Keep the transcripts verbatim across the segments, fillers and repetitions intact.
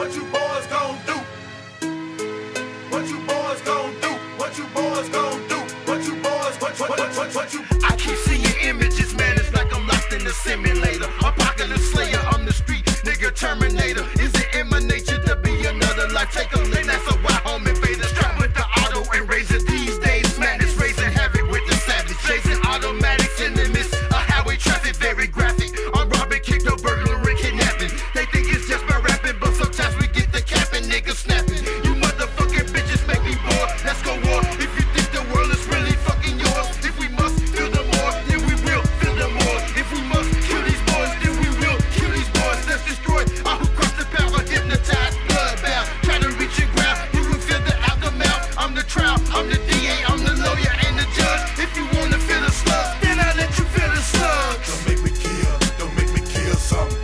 What you boys gon' do? What you boys gon' do? What you boys gon' do? What you boys, what, what, what, what, what you? I keep seeing images, man, it's like I'm locked in the simulator. Apocalypse slayer, I'm the street nigga terminator. Is it in my nature to be another life taker? Then that's a why home invaders trap with the auto and razor. These days madness raising havoc with the savage, chasing automatics in the midst of highway traffic. Very graphic, I'm robbing, kick no burglar and kidnapping. They think it's just my rapping, but sometimes we get the capping, niggas snapping. You motherfucking bitches make me bored. Let's go war. If you think the world is really fucking yours, if we must feel the more, then we will feel the more. If we must kill these boys, then we will kill these boys. Let's destroy all who cross the power, hypnotized, bloodbound, try to reach and grab. You will feel the aftermath. I'm the trial, I'm the D A, I'm the lawyer and the judge. If you wanna feel the slug, then I let you feel the slug. Don't make me kill, don't make me kill something.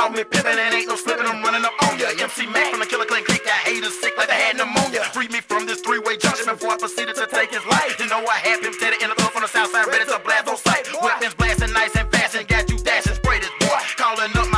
I've been pimpin' and ain't no slippin', I'm running up on ya. M C Mac from the Killer Clan clique, I hate him sick like I had pneumonia. Free me from this three-way junction before I proceeded to take his life. You know I had him dead in the club from the south side, ready to blast on sight. Weapons blasting nice and fashion, got you dashing, spray this boy, calling up